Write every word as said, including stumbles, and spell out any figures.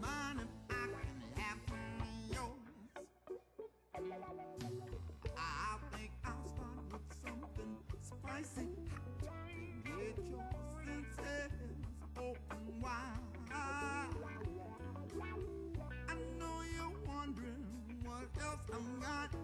mine if I can have some of yours. I think I'll start with something spicy to get your senses open wide. I know you're wondering what else I'm got.